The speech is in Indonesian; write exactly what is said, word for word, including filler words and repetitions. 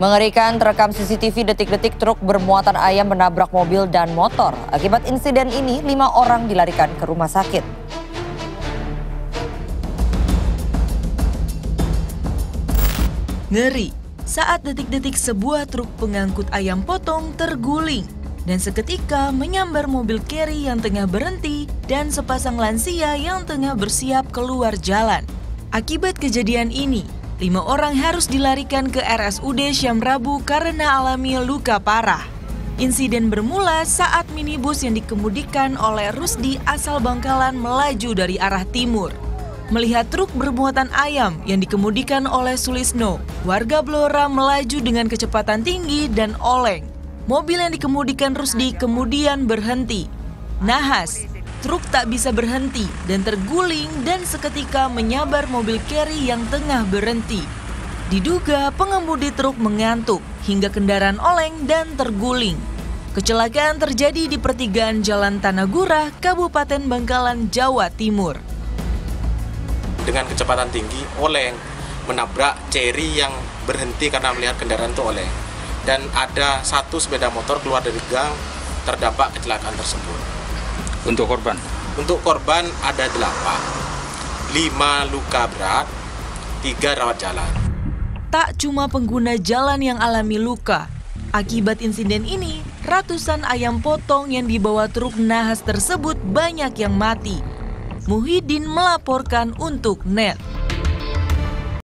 Mengerikan, terekam C C T V detik-detik truk bermuatan ayam menabrak mobil dan motor. Akibat insiden ini, lima orang dilarikan ke rumah sakit. Ngeri saat detik-detik sebuah truk pengangkut ayam potong terguling dan seketika menyambar mobil carry yang tengah berhenti dan sepasang lansia yang tengah bersiap keluar jalan. Akibat kejadian ini, lima orang harus dilarikan ke R S U D Syamrabu karena alami luka parah. Insiden bermula saat minibus yang dikemudikan oleh Rusdi asal Bangkalan melaju dari arah timur. Melihat truk bermuatan ayam yang dikemudikan oleh Sulisno, warga Blora melaju dengan kecepatan tinggi dan oleng. Mobil yang dikemudikan Rusdi kemudian berhenti. Nahas, truk tak bisa berhenti dan terguling dan seketika menyabar mobil carry yang tengah berhenti. Diduga pengemudi truk mengantuk hingga kendaraan oleng dan terguling. Kecelakaan terjadi di pertigaan Jalan Tanah Gura, Kabupaten Bangkalan, Jawa Timur. Dengan kecepatan tinggi, oleng, menabrak carry yang berhenti karena melihat kendaraan itu oleng. Dan ada satu sepeda motor keluar dari gang terdampak kecelakaan tersebut. Untuk korban? Untuk korban ada delapan, lima luka berat, tiga rawat jalan. Tak cuma pengguna jalan yang alami luka, akibat insiden ini ratusan ayam potong yang dibawa truk nahas tersebut banyak yang mati. Muhyidin melaporkan untuk N E T.